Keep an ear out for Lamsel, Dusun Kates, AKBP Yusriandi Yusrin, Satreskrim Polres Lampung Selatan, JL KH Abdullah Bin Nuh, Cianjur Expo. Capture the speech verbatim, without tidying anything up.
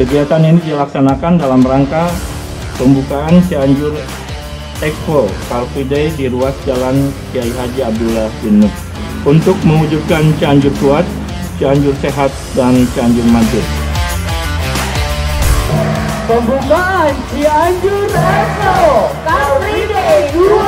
Kegiatan ini dilaksanakan dalam rangka pembukaan Cianjur Expo Car Free Day di ruas Jalan Kiai Haji Abdullah Bin Nuh untuk mewujudkan Cianjur kuat, Cianjur sehat, dan Cianjur maju. Pembukaan Cianjur Expo Car Free Day.